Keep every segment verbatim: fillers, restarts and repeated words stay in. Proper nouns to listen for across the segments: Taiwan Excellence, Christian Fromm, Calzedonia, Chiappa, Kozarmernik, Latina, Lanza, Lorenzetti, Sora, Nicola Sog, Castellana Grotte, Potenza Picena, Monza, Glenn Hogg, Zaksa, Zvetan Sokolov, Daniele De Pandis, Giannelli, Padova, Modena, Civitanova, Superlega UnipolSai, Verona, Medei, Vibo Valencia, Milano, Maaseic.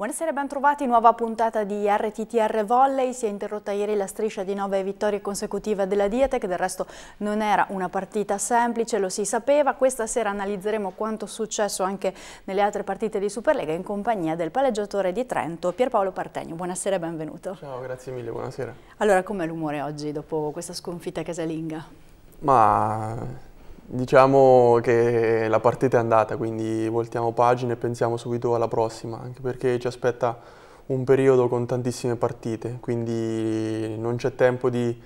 Buonasera, ben trovati. Nuova puntata di R T T R Volley. Si è interrotta ieri la striscia di nove vittorie consecutive della Diatec. Del resto non era una partita semplice, lo si sapeva. Questa sera analizzeremo quanto successo anche nelle altre partite di Superlega in compagnia del palleggiatore di Trento, Pierpaolo Partenio. Buonasera e benvenuto. Ciao, grazie mille, buonasera. Allora, com'è l'umore oggi dopo questa sconfitta casalinga? Ma... Diciamo che la partita è andata, quindi voltiamo pagina e pensiamo subito alla prossima, anche perché ci aspetta un periodo con tantissime partite, quindi non c'è tempo di,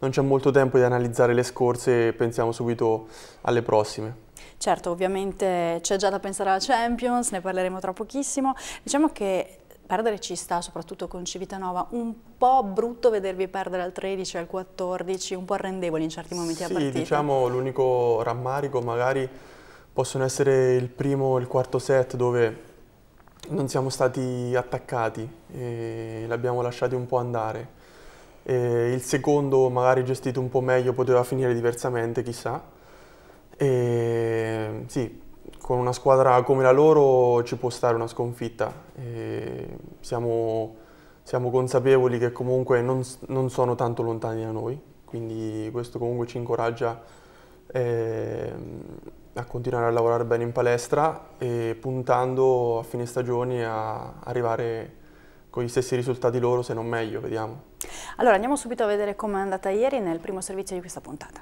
non c'è molto tempo di analizzare le scorse e pensiamo subito alle prossime. Certo, ovviamente c'è già da pensare alla Champions, ne parleremo tra pochissimo. Diciamo che perdere ci sta, soprattutto con Civitanova, un po' brutto vedervi perdere al tredici, al quattordici, un po' arrendevoli in certi momenti della partita. Sì, diciamo l'unico rammarico magari possono essere il primo e il quarto set dove non siamo stati attaccati e l'abbiamo lasciati un po' andare. E il secondo magari gestito un po' meglio, poteva finire diversamente, chissà. E sì, con una squadra come la loro ci può stare una sconfitta, e siamo, siamo consapevoli che comunque non, non sono tanto lontani da noi, quindi questo comunque ci incoraggia eh, a continuare a lavorare bene in palestra e puntando a fine stagione a arrivare con gli stessi risultati loro, se non meglio, vediamo. Allora andiamo subito a vedere com'è andata ieri nel primo servizio di questa puntata.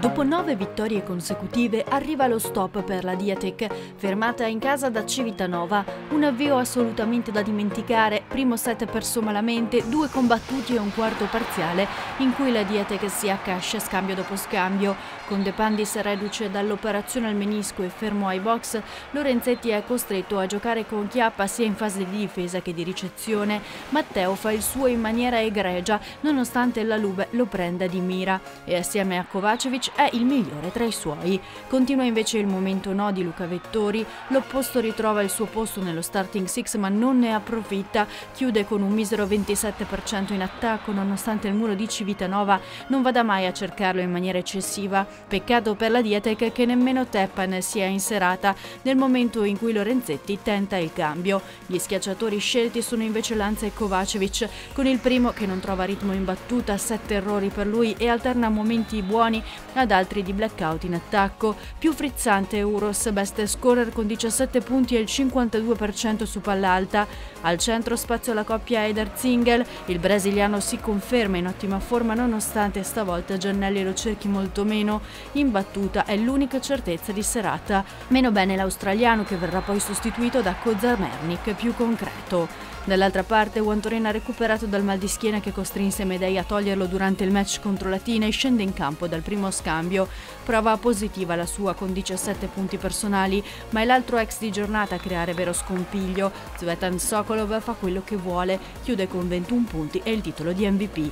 Dopo nove vittorie consecutive arriva lo stop per la Diatec, fermata in casa da Civitanova. Un avvio assolutamente da dimenticare, primo set perso malamente, due combattuti e un quarto parziale in cui la Diatec si accascia scambio dopo scambio. Con De Pandis reduce dall'operazione al menisco e fermo ai box, Lorenzetti è costretto a giocare con Chiappa sia in fase di difesa che di ricezione. Matteo fa il suo in maniera egregia, nonostante la Lube lo prenda di mira e assieme a Kovacevic è il migliore tra i suoi. Continua invece il momento no di Luca Vettori, l'opposto ritrova il suo posto nello starting six ma non ne approfitta, chiude con un misero ventisette per cento in attacco nonostante il muro di Civitanova non vada mai a cercarlo in maniera eccessiva. Peccato per la Diatec che nemmeno Teppan si è inserata nel momento in cui Lorenzetti tenta il cambio. Gli schiacciatori scelti sono invece Lanza e Kovacevic, con il primo che non trova ritmo in battuta, sette errori per lui e alterna momenti buoni ad altri di blackout in attacco. Più frizzante Uros, best scorer con diciassette punti e il cinquantadue per cento su pall'alta. Al centro spazio alla coppia Eder Zingel, il brasiliano si conferma in ottima forma nonostante stavolta Giannelli lo cerchi molto meno. In battuta è l'unica certezza di serata. Meno bene l'australiano che verrà poi sostituito da Kozarmernik, più concreto. Dall'altra parte Wantorella, recuperato dal mal di schiena che costrinse Medei a toglierlo durante il match contro Latina, e scende in campo dal primo scambio. Prova positiva la sua con diciassette punti personali, ma è l'altro ex di giornata a creare vero scompiglio. Zvetan Sokolov fa quello che vuole, chiude con ventuno punti e il titolo di M V P.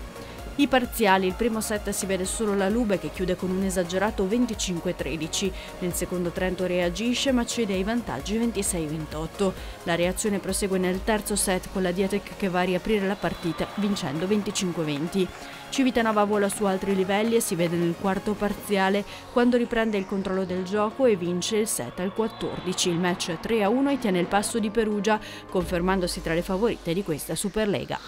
I parziali, il primo set si vede solo la Lube che chiude con un esagerato venticinque a tredici, nel secondo Trento reagisce ma cede ai vantaggi ventisei a ventotto. La reazione prosegue nel terzo set con la Diatec che va a riaprire la partita vincendo venticinque a venti. Civitanova vola su altri livelli e si vede nel quarto parziale quando riprende il controllo del gioco e vince il set al quattordici, il match tre a uno e tiene il passo di Perugia, confermandosi tra le favorite di questa Superlega.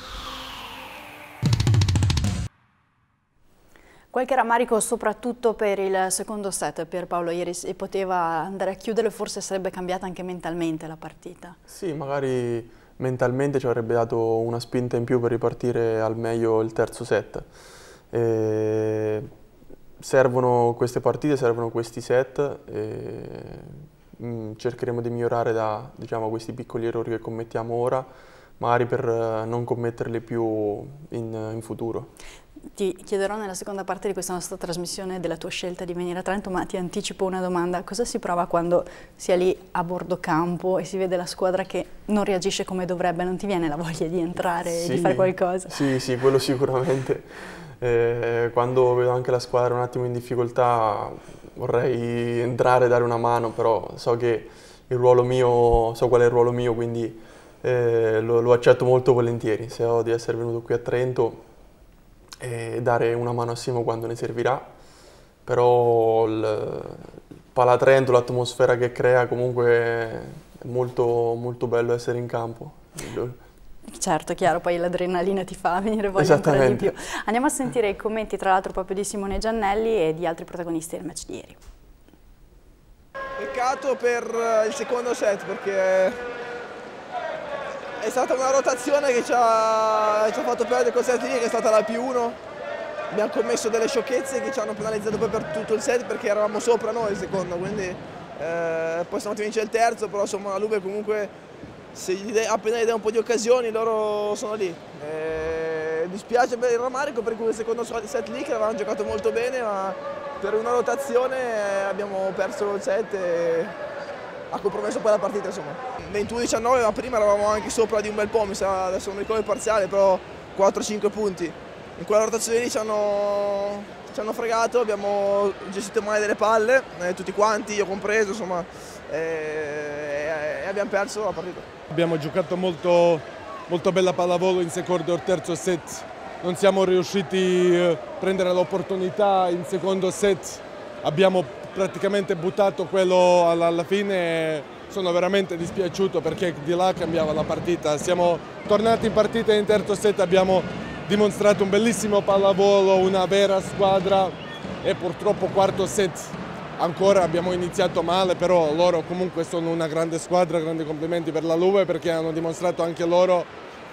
Qualche rammarico soprattutto per il secondo set. Pierpaolo, ieri si poteva andare a chiudere, forse sarebbe cambiata anche mentalmente la partita. Sì, magari mentalmente ci avrebbe dato una spinta in più per ripartire al meglio il terzo set. E servono queste partite, servono questi set, e cercheremo di migliorare da, diciamo, questi piccoli errori che commettiamo ora, magari per non commetterli più in, in futuro. Ti chiederò nella seconda parte di questa nostra trasmissione della tua scelta di venire a Trento, ma ti anticipo una domanda. Cosa si prova quando si è lì a bordo campo e si vede la squadra che non reagisce come dovrebbe? Non ti viene la voglia di entrare sì, e di fare qualcosa? Sì, sì, quello sicuramente. Eh, quando vedo anche la squadra un attimo in difficoltà vorrei entrare e dare una mano, però so che il ruolo mio, so qual è il ruolo mio, quindi eh, lo, lo accetto molto volentieri. Se ho di essere venuto qui a Trento e dare una mano a Simo quando ne servirà, però il Palatrento, l'atmosfera che crea, comunque è molto, molto bello essere in campo. Certo, chiaro, poi l'adrenalina ti fa venire voglia ancora di più. Andiamo a sentire i commenti, tra l'altro, proprio di Simone Giannelli e di altri protagonisti del match di ieri. Peccato per il secondo set, perché è stata una rotazione che ci ha, ci ha fatto perdere quel set lì, che è stata la più uno. Abbiamo commesso delle sciocchezze che ci hanno penalizzato poi per tutto il set, perché eravamo sopra noi il secondo, quindi eh, poi siamo vince il terzo, però insomma la Lube comunque, se gli de, appena gli dai un po' di occasioni, loro sono lì. E dispiace per il rammarico per quel secondo set lì, che avevano giocato molto bene, ma per una rotazione abbiamo perso il set e ha compromesso poi la partita, insomma. ventuno a diciannove, ma prima eravamo anche sopra di un bel po', mi sa, adesso non ricordo il parziale, però quattro cinque punti. In quella rotazione lì ci hanno, ci hanno fregato, abbiamo gestito male delle palle, eh, tutti quanti, io compreso, insomma, eh, e abbiamo perso la partita. Abbiamo giocato molto, molto bella pallavolo in secondo e terzo set, non siamo riusciti a prendere l'opportunità in secondo set, abbiamo praticamente buttato quello alla, alla fine. Sono veramente dispiaciuto perché di là cambiava la partita, siamo tornati in partita in terzo set, abbiamo dimostrato un bellissimo pallavolo, una vera squadra, e purtroppo quarto set ancora abbiamo iniziato male, però loro comunque sono una grande squadra, grandi complimenti per la Lube, perché hanno dimostrato anche loro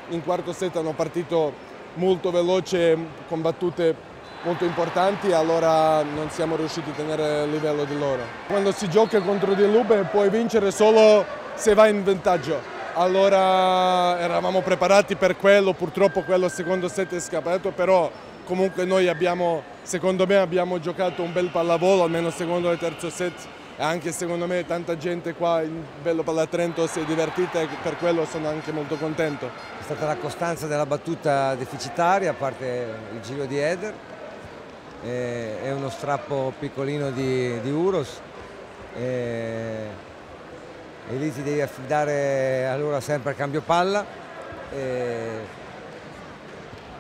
in quarto set, hanno partito molto veloce con battute molto importanti, allora non siamo riusciti a tenere il livello di loro. Quando si gioca contro di Lube puoi vincere solo se vai in vantaggio. Allora eravamo preparati per quello, purtroppo quello secondo set è scappato, però comunque noi abbiamo, secondo me abbiamo giocato un bel pallavolo, almeno secondo e terzo set, e anche secondo me tanta gente qua in bello Palatrento si è divertita e per quello sono anche molto contento. È stata la costanza della battuta deficitaria, a parte il giro di Eder, è uno strappo piccolino di, di Uros. E... e lì ti devi affidare allora sempre al cambio palla. E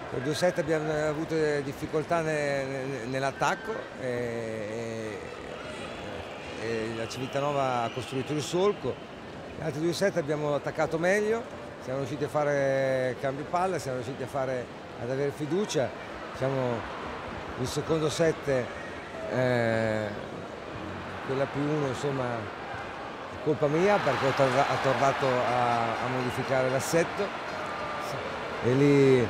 per due set abbiamo avuto difficoltà nell'attacco e la Civitanova ha costruito il solco. Gli altri due set abbiamo attaccato meglio, siamo riusciti a fare cambio palla, siamo riusciti a fare, ad avere fiducia. Siamo il secondo set, eh, quella più uno, insomma, colpa mia, perché ho tornato a, a modificare l'assetto e lì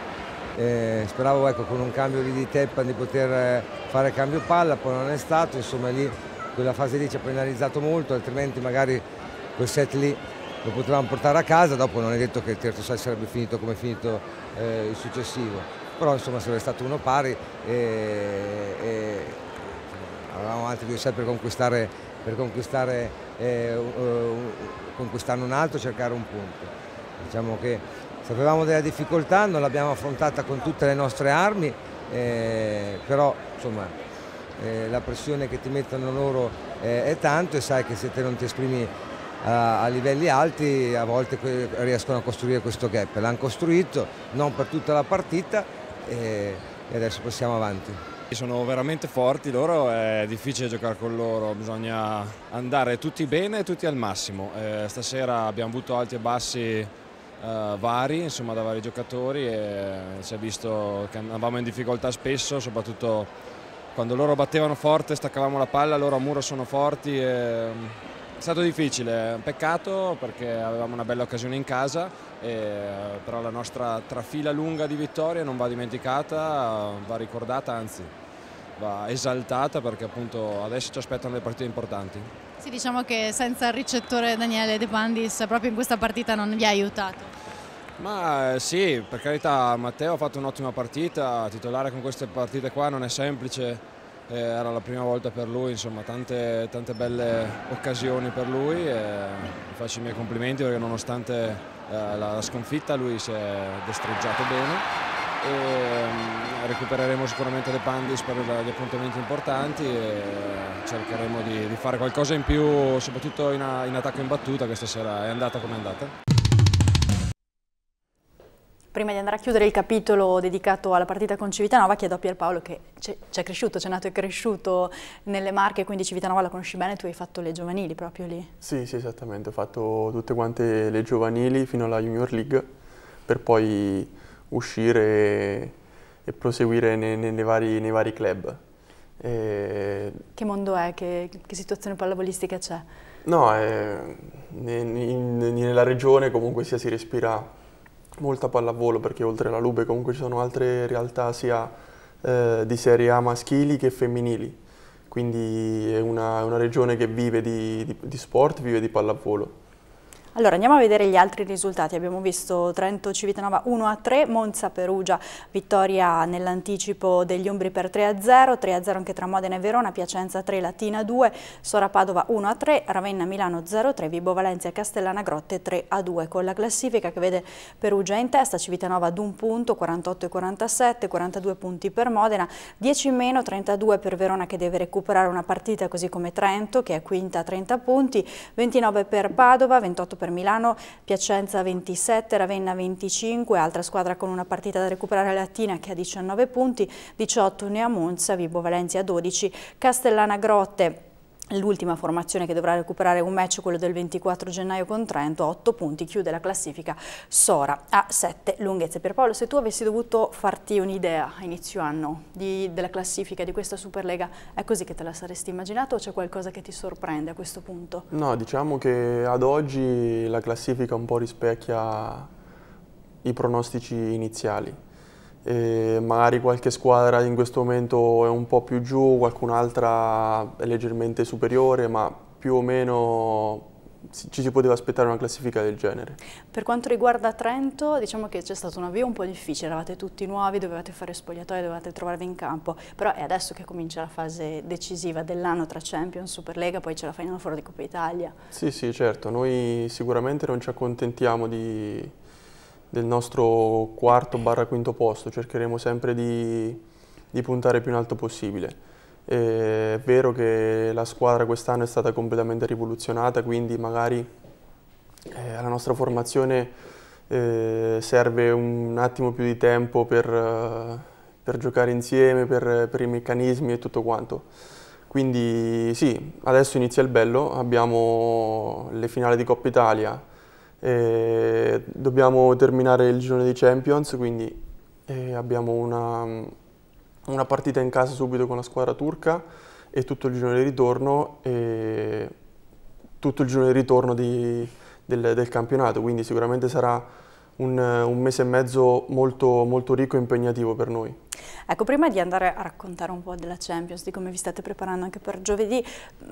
eh, speravo, ecco, con un cambio di Teppan di poter fare cambio palla, poi non è stato, insomma lì quella fase lì ci ha penalizzato molto, altrimenti magari quel set lì lo potevamo portare a casa, dopo non è detto che il terzo set sarebbe finito come è finito eh, il successivo, però insomma sarebbe stato uno pari e, e avevamo altri due set per conquistare per conquistare, eh, conquistarne un altro, cercare un punto. Diciamo che sapevamo della difficoltà, non l'abbiamo affrontata con tutte le nostre armi, eh, però insomma, eh, la pressione che ti mettono loro eh, è tanto, e sai che se te non ti esprimi a, a livelli alti a volte riescono a costruire questo gap. L'hanno costruito, non per tutta la partita, eh, e adesso passiamo avanti. Sono veramente forti loro, è difficile giocare con loro, bisogna andare tutti bene e tutti al massimo. Eh, stasera abbiamo avuto alti e bassi eh, vari, insomma, da vari giocatori, e si è visto che andavamo in difficoltà spesso, soprattutto quando loro battevano forte, staccavamo la palla, loro a muro sono forti. E... è stato difficile, peccato perché avevamo una bella occasione in casa, e però la nostra trafila lunga di vittorie non va dimenticata, va ricordata, anzi va esaltata, perché appunto adesso ci aspettano le partite importanti. Sì, diciamo che senza il ricettore Daniele De Pandis proprio in questa partita non vi ha aiutato. Ma sì, per carità, Matteo ha fatto un'ottima partita, titolare con queste partite qua non è semplice. Era la prima volta per lui, insomma, tante, tante belle occasioni per lui, e faccio i miei complimenti perché nonostante eh, la sconfitta lui si è destreggiato bene, e um, recupereremo sicuramente De Pandis per gli appuntamenti importanti, e cercheremo di, di fare qualcosa in più, soprattutto in, a, in attacco in battuta, che stasera è andata come è andata. Prima di andare a chiudere il capitolo dedicato alla partita con Civitanova, chiedo a Pierpaolo, che ci è cresciuto, c'è nato e cresciuto nelle Marche, quindi Civitanova la conosci bene, tu hai fatto le giovanili proprio lì. Sì, sì, esattamente, ho fatto tutte quante le giovanili fino alla Junior League, per poi uscire e proseguire nei, nei, vari, nei vari club. E... Che mondo è? Che, che situazione pallavolistica c'è? No, è, in, in, nella regione comunque sia si respira molta pallavolo, perché oltre alla Lube comunque ci sono altre realtà sia eh, di serie A maschili che femminili, quindi è una, una regione che vive di, di, di sport, vive di pallavolo. Allora andiamo a vedere gli altri risultati, abbiamo visto Trento Civitanova uno a tre, Monza Perugia vittoria nell'anticipo degli Umbri per tre a zero, tre a zero anche tra Modena e Verona, Piacenza tre, Latina due, Sora Padova uno a tre, Ravenna Milano zero a tre, Vibo Valencia e Castellana Grotte tre a due, con la classifica che vede Perugia in testa, Civitanova ad un punto, quarantotto e quarantasette, quarantadue punti per Modena, dieci in meno, trentadue per Verona che deve recuperare una partita, così come Trento che è quinta a trenta punti, ventinove per Padova, ventotto per per Milano, Piacenza ventisette, Ravenna venticinque, altra squadra con una partita da recuperare Latina che ha diciannove punti, diciotto ne ha Monza, Vibo Valencia dodici, Castellana Grotte l'ultima formazione che dovrà recuperare un match, quello del ventiquattro gennaio con Trento, otto punti, chiude la classifica Sora a sette lunghezze. Pierpaolo, se tu avessi dovuto farti un'idea a inizio anno di, della classifica di questa Superlega, è così che te la saresti immaginato o c'è qualcosa che ti sorprende a questo punto? No, diciamo che ad oggi la classifica un po' rispecchia i pronostici iniziali. E magari qualche squadra in questo momento è un po' più giù, qualcun'altra è leggermente superiore, ma più o meno ci si poteva aspettare una classifica del genere. Per quanto riguarda Trento, diciamo che c'è stato un avvio un po' difficile, eravate tutti nuovi, dovevate fare spogliatoio, dovevate trovarvi in campo, però è adesso che comincia la fase decisiva dell'anno tra Champions, Superlega, poi c'è la Final Four di Coppa Italia. Sì, sì, certo, noi sicuramente non ci accontentiamo di... del nostro quarto barra quinto posto, cercheremo sempre di, di puntare più in alto possibile. E è vero che la squadra quest'anno è stata completamente rivoluzionata, quindi magari eh, alla nostra formazione eh, serve un attimo più di tempo per, per giocare insieme, per, per i meccanismi e tutto quanto. Quindi sì, adesso inizia il bello, abbiamo le finali di Coppa Italia, e dobbiamo terminare il girone di Champions, quindi eh, abbiamo una, una partita in casa subito con la squadra turca e tutto il girone di ritorno e tutto il girone di ritorno di, del, del campionato, quindi sicuramente sarà un, un mese e mezzo molto, molto ricco e impegnativo per noi. Ecco, prima di andare a raccontare un po' della Champions, di come vi state preparando anche per giovedì,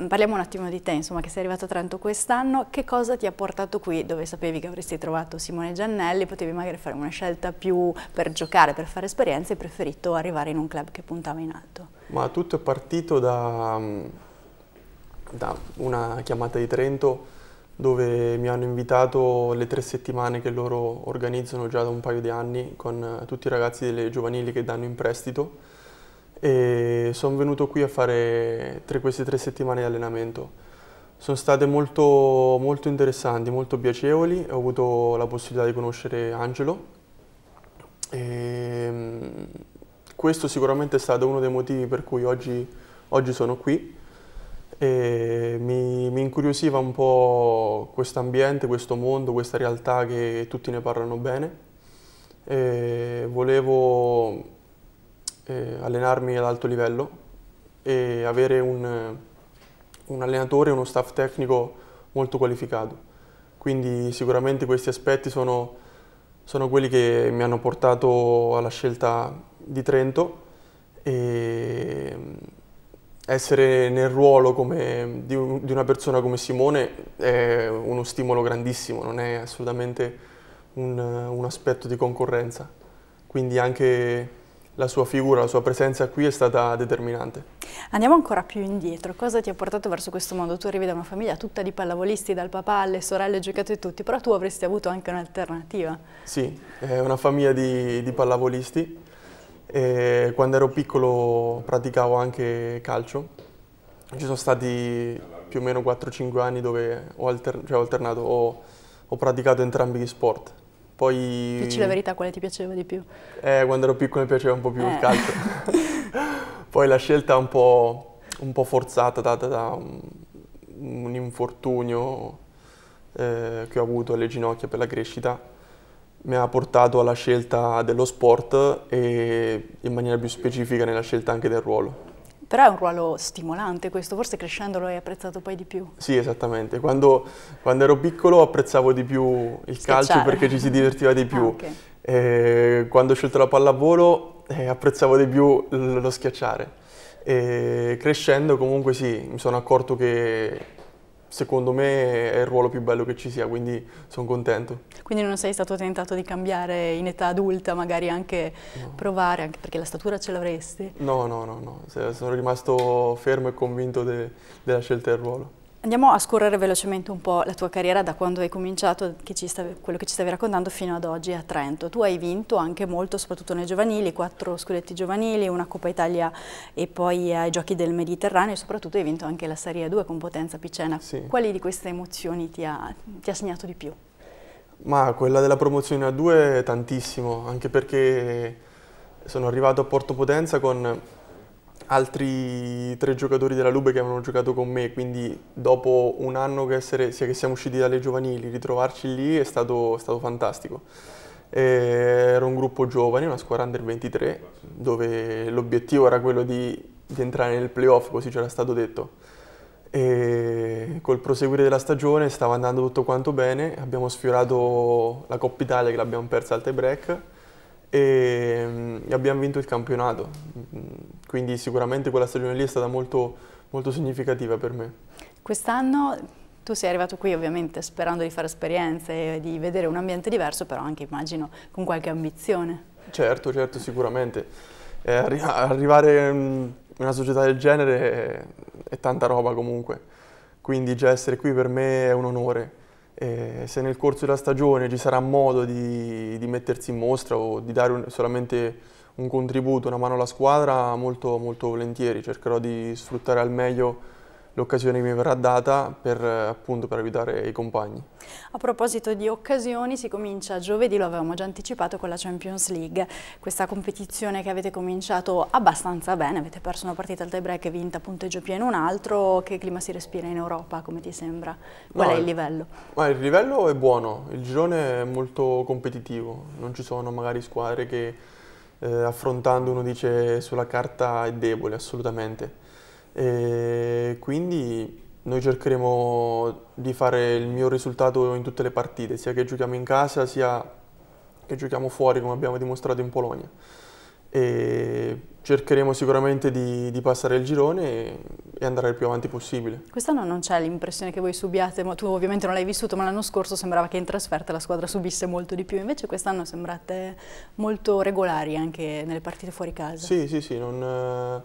parliamo un attimo di te, insomma, che sei arrivato a Trento quest'anno, che cosa ti ha portato qui, dove sapevi che avresti trovato Simone Giannelli, potevi magari fare una scelta più per giocare, per fare esperienza, e hai preferito arrivare in un club che puntava in alto? Ma tutto è partito da, da una chiamata di Trento, dove mi hanno invitato le tre settimane che loro organizzano già da un paio di anni con tutti i ragazzi delle giovanili che danno in prestito, e sono venuto qui a fare tre, queste tre settimane di allenamento. Sono state molto, molto interessanti, molto piacevoli, ho avuto la possibilità di conoscere Angelo e questo sicuramente è stato uno dei motivi per cui oggi, oggi sono qui. E mi, mi incuriosiva un po' questo ambiente, questo mondo, questa realtà che tutti ne parlano bene. E volevo eh, allenarmi ad alto livello e avere un, un allenatore e uno staff tecnico molto qualificato. Quindi sicuramente questi aspetti sono, sono quelli che mi hanno portato alla scelta di Trento. E essere nel ruolo come, di, un, di una persona come Simone è uno stimolo grandissimo, non è assolutamente un, un aspetto di concorrenza. Quindi anche la sua figura, la sua presenza qui è stata determinante. Andiamo ancora più indietro, cosa ti ha portato verso questo mondo? Tu arrivi da una famiglia tutta di pallavolisti, dal papà alle sorelle, giocate tutti, però tu avresti avuto anche un'alternativa. Sì, è una famiglia di, di pallavolisti. E quando ero piccolo praticavo anche calcio, ci sono stati più o meno quattro o cinque anni dove ho, alter cioè ho alternato, ho, ho praticato entrambi gli sport, Poi... Dici la verità, quale ti piaceva di più? Eh, quando ero piccolo mi piaceva un po' più eh. il calcio. Poi la scelta un po', un po' forzata, data da un, un infortunio eh, che ho avuto alle ginocchia per la crescita, mi ha portato alla scelta dello sport e in maniera più specifica nella scelta anche del ruolo. Però è un ruolo stimolante questo, forse crescendo lo hai apprezzato poi di più. Sì, esattamente. Quando, quando ero piccolo apprezzavo di più il Schiacciare. calcio perché ci si divertiva di più. Ah, okay. E quando ho scelto la pallavolo eh, apprezzavo di più lo schiacciare. E crescendo comunque sì, mi sono accorto che secondo me è il ruolo più bello che ci sia, quindi sono contento. Quindi non sei stato tentato di cambiare in età adulta, magari anche no. provare, anche perché la statura ce l'avresti? No, no, no, no, sono rimasto fermo e convinto de, della scelta del ruolo. Andiamo a scorrere velocemente un po' la tua carriera da quando hai cominciato, che ci stavi, quello che ci stavi raccontando, fino ad oggi a Trento. Tu hai vinto anche molto, soprattutto nei giovanili, quattro scudetti giovanili, una Coppa Italia e poi ai Giochi del Mediterraneo, e soprattutto hai vinto anche la Serie A due con Potenza Picena. Sì. Quali di queste emozioni ti ha, ti ha segnato di più? Ma quella della promozione A due tantissimo, anche perché sono arrivato a Porto Potenza con altri tre giocatori della Lube che avevano giocato con me, quindi dopo un anno che, essere, sia che siamo usciti dalle giovanili, ritrovarci lì è stato, è stato fantastico. E era un gruppo giovane, una squadra under ventitré, dove l'obiettivo era quello di, di entrare nel playoff, così c'era stato detto. E col proseguire della stagione stava andando tutto quanto bene, abbiamo sfiorato la Coppa Italia che l'abbiamo persa al tie break e abbiamo vinto il campionato, quindi sicuramente quella stagione lì è stata molto, molto significativa per me. Quest'anno tu sei arrivato qui ovviamente sperando di fare esperienze e di vedere un ambiente diverso, però anche immagino con qualche ambizione. Certo, certo, sicuramente. Eh, arri- arrivare in una società del genere è, è tanta roba comunque, quindi già essere qui per me è un onore. Eh, se nel corso della stagione ci sarà modo di, di mettersi in mostra o di dare un, solamente un contributo, una mano alla squadra, molto, molto volentieri. Cercherò di sfruttare al meglio l'occasione che mi verrà data per, appunto, per aiutare i compagni. A proposito di occasioni, si comincia giovedì, lo avevamo già anticipato, con la Champions League, questa competizione che avete cominciato abbastanza bene, avete perso una partita al tie break e vinta a punteggio pieno un altro. Che clima si respira in Europa, come ti sembra? Qual no, è il livello? Ma il livello è buono, il girone è molto competitivo, non ci sono magari squadre che eh, affrontando uno dice sulla carta è debole, assolutamente. E quindi noi cercheremo di fare il mio risultato in tutte le partite, sia che giochiamo in casa sia che giochiamo fuori, come abbiamo dimostrato in Polonia, e cercheremo sicuramente di, di passare il girone e andare il più avanti possibile. Quest'anno non c'è l'impressione che voi subiate, tu ovviamente non l'hai vissuto, ma l'anno scorso sembrava che in trasferta la squadra subisse molto di più, invece quest'anno sembrate molto regolari anche nelle partite fuori casa. Sì, sì, sì, non...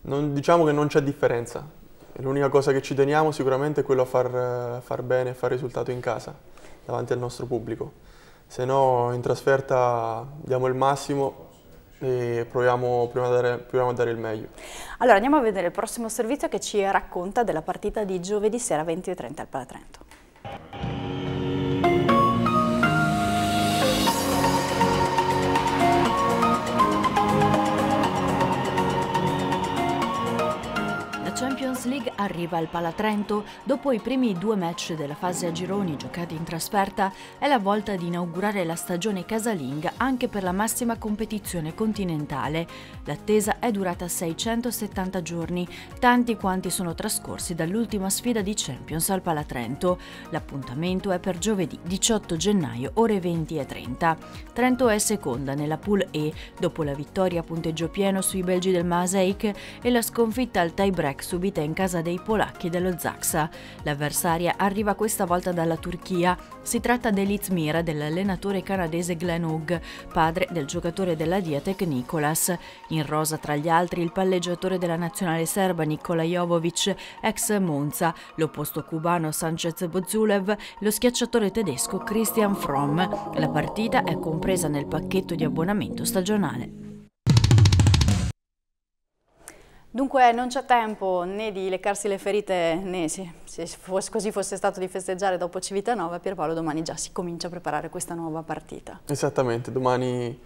Non, diciamo che non c'è differenza, l'unica cosa che ci teniamo sicuramente è quello a far, far bene e far risultato in casa, davanti al nostro pubblico. Se no in trasferta diamo il massimo e proviamo, proviamo, a dare, proviamo a dare il meglio. Allora andiamo a vedere il prossimo servizio che ci racconta della partita di giovedì sera venti e trenta al Palatrento. Champions League arriva al Palatrento. Dopo i primi due match della fase a gironi giocati in trasferta, è la volta di inaugurare la stagione casalinga anche per la massima competizione continentale. L'attesa è durata seicentosettanta giorni, tanti quanti sono trascorsi dall'ultima sfida di Champions al Palatrento. L'appuntamento è per giovedì diciotto gennaio ore venti e trenta. Trento è seconda nella Pool E, dopo la vittoria a punteggio pieno sui belgi del Maaseic e la sconfitta al tie break subita in casa dei polacchi dello Zaksa. L'avversaria arriva questa volta dalla Turchia. Si tratta dell'Izmir dell'allenatore canadese Glenn Hogg, padre del giocatore della Diatec Nicolas. In rosa tra gli altri il palleggiatore della nazionale serba Nikola Jovovic, ex Monza, l'opposto cubano Sanchez Bozulev, lo schiacciatore tedesco Christian Fromm. La partita è compresa nel pacchetto di abbonamento stagionale. Dunque non c'è tempo né di leccarsi le ferite né, se, se fosse, così fosse stato, di festeggiare dopo Civitanova. Pierpaolo, domani già si comincia a preparare questa nuova partita. Esattamente, domani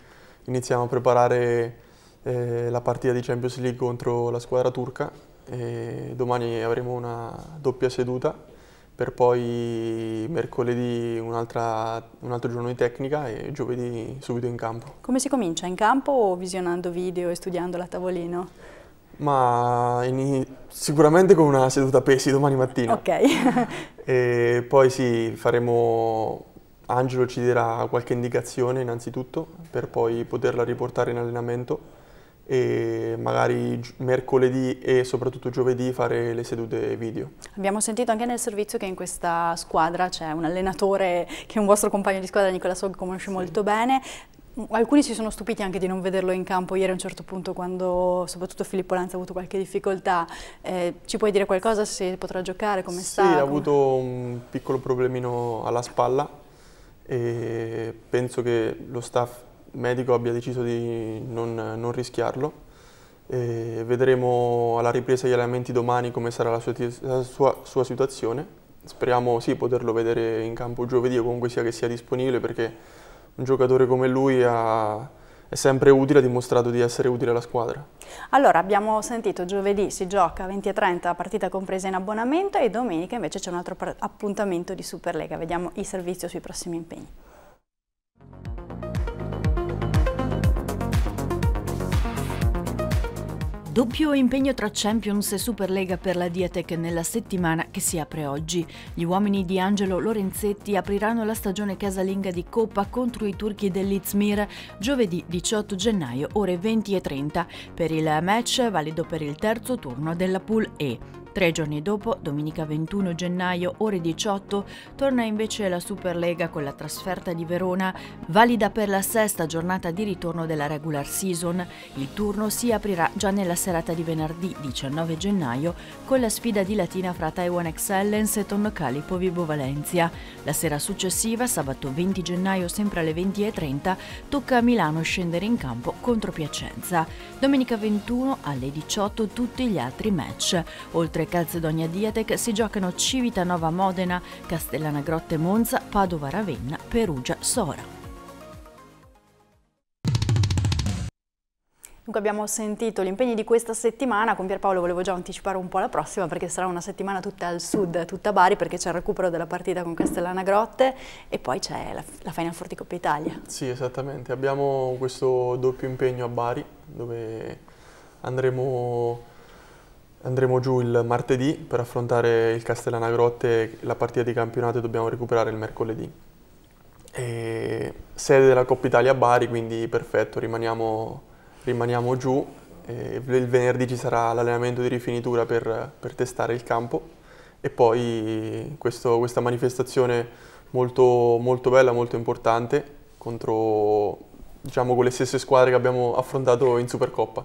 iniziamo a preparare eh, la partita di Champions League contro la squadra turca e domani avremo una doppia seduta per poi mercoledì un, altra, un altro giorno di tecnica e giovedì subito in campo. Come si comincia? In campo o visionando video e studiandola a tavolino? Ma in, sicuramente con una seduta pesi domani mattina. Ok. E poi sì, faremo, Angelo ci dirà qualche indicazione innanzitutto per poi poterla riportare in allenamento e magari mercoledì e soprattutto giovedì fare le sedute video. Abbiamo sentito anche nel servizio che in questa squadra c'è un allenatore che è un vostro compagno di squadra, Nicola Sog, conosce sì. molto bene. Alcuni si sono stupiti anche di non vederlo in campo ieri a un certo punto, quando soprattutto Filippo Lanza ha avuto qualche difficoltà. Eh, ci puoi dire qualcosa, se potrà giocare, come sta? Sì, ha avuto un piccolo problemino alla spalla e penso che lo staff medico abbia deciso di non, non rischiarlo. E vedremo alla ripresa degli allenamenti domani come sarà la sua, la sua, sua situazione. Speriamo sì poterlo vedere in campo giovedì o comunque sia che sia disponibile, perché un giocatore come lui ha, è sempre utile, ha dimostrato di essere utile alla squadra. Allora, abbiamo sentito, giovedì si gioca venti e trenta, partita compresa in abbonamento, e domenica invece c'è un altro appuntamento di Superlega. Vediamo il servizio sui prossimi impegni. Doppio impegno tra Champions e Superlega per la Diatec nella settimana che si apre oggi. Gli uomini di Angelo Lorenzetti apriranno la stagione casalinga di Coppa contro i turchi dell'Izmir giovedì diciotto gennaio ore venti e trenta per il match valido per il terzo turno della Pool E. Tre giorni dopo, domenica ventuno gennaio ore diciotto, torna invece la Superlega con la trasferta di Verona, valida per la sesta giornata di ritorno della regular season. Il turno si aprirà già nella serata di venerdì diciannove gennaio con la sfida di Latina fra Taiwan Excellence e Tonnocalipo Vibo Valencia. La sera successiva, sabato venti gennaio sempre alle venti e trenta, tocca a Milano scendere in campo contro Piacenza. Domenica ventuno alle diciotto tutti gli altri match. Oltre Calzedonia Diatec si giocano Civitanova Modena, Castellana Grotte Monza, Padova Ravenna, Perugia Sora. Dunque abbiamo sentito gli impegni di questa settimana. Con Pierpaolo volevo già anticipare un po' la prossima, perché sarà una settimana tutta al sud, tutta Bari, perché c'è il recupero della partita con Castellana Grotte e poi c'è la, la Final Four di Coppa Italia. Sì, esattamente, abbiamo questo doppio impegno a Bari dove andremo... Andremo giù il martedì per affrontare il Castellana Grotte, la partita di campionato, e dobbiamo recuperare il mercoledì. E sede della Coppa Italia a Bari, quindi perfetto, rimaniamo, rimaniamo giù. E il venerdì ci sarà l'allenamento di rifinitura per, per testare il campo e poi questo, questa manifestazione molto, molto bella, molto importante contro... diciamo con le stesse squadre che abbiamo affrontato in Supercoppa.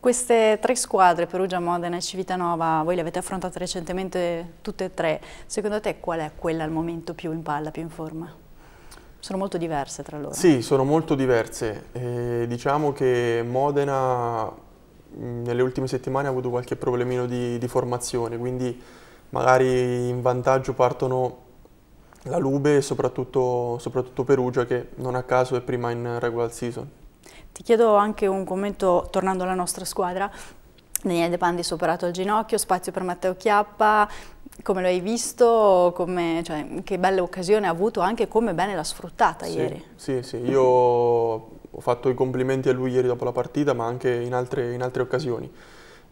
Queste tre squadre, Perugia, Modena e Civitanova, voi le avete affrontate recentemente tutte e tre. Secondo te qual è quella al momento più in palla, più in forma? Sono molto diverse tra loro. Sì, sono molto diverse. Eh, diciamo che Modena nelle ultime settimane ha avuto qualche problemino di, di formazione, quindi magari in vantaggio partono la Lube e soprattutto, soprattutto Perugia, che non a caso è prima in regular season. Ti chiedo anche un commento tornando alla nostra squadra. Daniele De Pandis operato al ginocchio, spazio per Matteo Chiappa. Come lo hai visto? Come, cioè, che bella occasione ha avuto, anche come bene l'ha sfruttata sì, ieri. Sì, sì, io ho fatto i complimenti a lui ieri dopo la partita, ma anche in altre, in altre occasioni.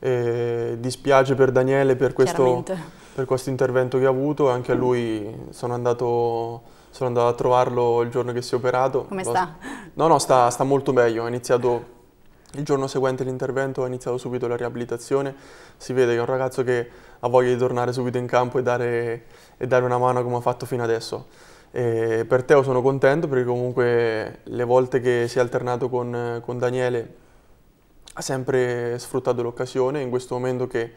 Eh, dispiace per Daniele per questo, per questo intervento che ha avuto. Anche a lui sono andato, sono andato a trovarlo il giorno che si è operato. Come sta? No, no, sta, sta molto meglio. Ha iniziato il giorno seguente l'intervento, ha iniziato subito la riabilitazione. Si vede che è un ragazzo che ha voglia di tornare subito in campo e dare, e dare una mano come ha fatto fino adesso. Eh, per Teo sono contento, perché comunque le volte che si è alternato con, con Daniele ha sempre sfruttato l'occasione. In questo momento che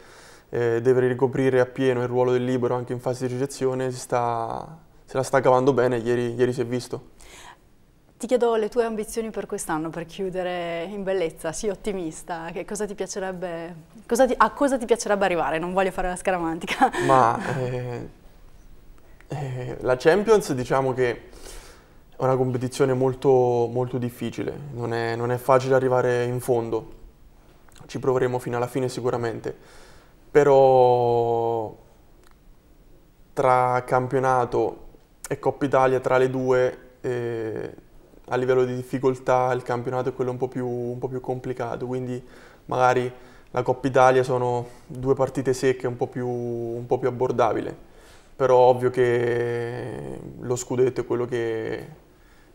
eh, deve ricoprire appieno il ruolo del libero anche in fase di ricezione, si sta, se la sta cavando bene, ieri, ieri si è visto. Ti chiedo le tue ambizioni per quest'anno, per chiudere in bellezza, sii ottimista, che cosa ti piacerebbe, cosa ti, a cosa ti piacerebbe arrivare? Non voglio fare la scaramantica. Ma eh, eh, la Champions, diciamo che è una competizione molto, molto difficile, non è, non è facile arrivare in fondo, ci proveremo fino alla fine sicuramente, però tra campionato e Coppa Italia, tra le due, eh, a livello di difficoltà il campionato è quello un po' più, un po' più complicato, quindi magari la Coppa Italia sono due partite secche un po' più, un po' più abbordabile, però ovvio che lo scudetto è quello che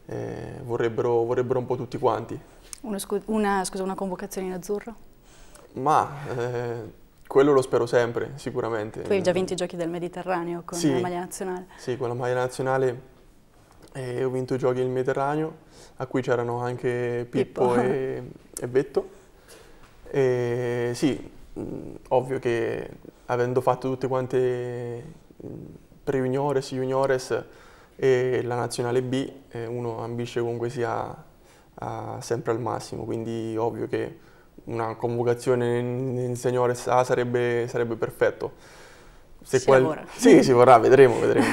eh, vorrebbero, vorrebbero un po' tutti quanti. Uno scu una, scusa, una convocazione in azzurro? Ma eh, quello lo spero sempre, sicuramente. Tu hai già vinto i giochi del Mediterraneo con sì, la maglia nazionale. Sì, con la maglia nazionale. E ho vinto i giochi del Mediterraneo, a cui c'erano anche Pippo, Pippo. E, e Betto. E sì, ovvio che avendo fatto tutte quante pre-juniores, juniores e la nazionale B, uno ambisce comunque sia a, sempre al massimo, quindi ovvio che una convocazione in, in seniores A sarebbe, sarebbe perfetto. Se si qual... lavora. Sì, si vorrà, vedremo, vedremo.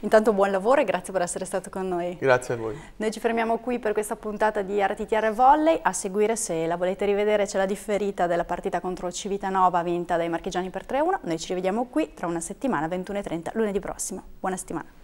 Intanto buon lavoro e grazie per essere stato con noi. Grazie a voi. Noi ci fermiamo qui per questa puntata di R T T R Volley. A seguire, se la volete rivedere, c'è la differita della partita contro Civitanova vinta dai marchigiani per tre a uno. Noi ci rivediamo qui tra una settimana, ventuno e trenta, lunedì prossimo. Buona settimana.